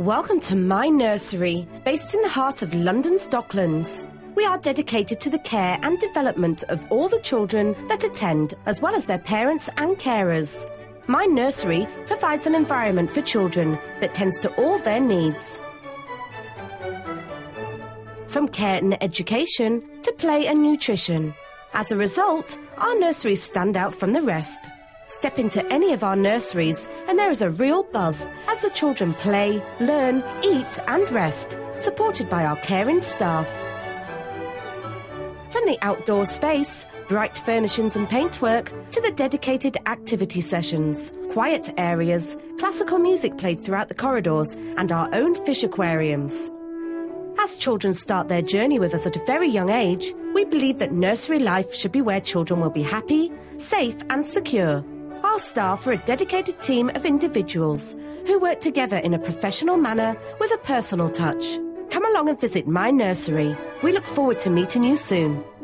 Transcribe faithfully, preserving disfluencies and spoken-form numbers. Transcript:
Welcome to My Nursery, based in the heart of London's Docklands. We are dedicated to the care and development of all the children that attend, as well as their parents and carers. My Nursery provides an environment for children that tends to all their needs. From care and education to play and nutrition. As a result, our nurseries stand out from the rest. Step into any of our nurseries and there is a real buzz as the children play, learn, eat and rest, supported by our caring staff. From the outdoor space, bright furnishings and paintwork, to the dedicated activity sessions, quiet areas, classical music played throughout the corridors and our own fish aquariums. As children start their journey with us at a very young age, we believe that nursery life should be where children will be happy, safe and secure. Our staff are a dedicated team of individuals who work together in a professional manner with a personal touch. Come along and visit My Nursery. We look forward to meeting you soon.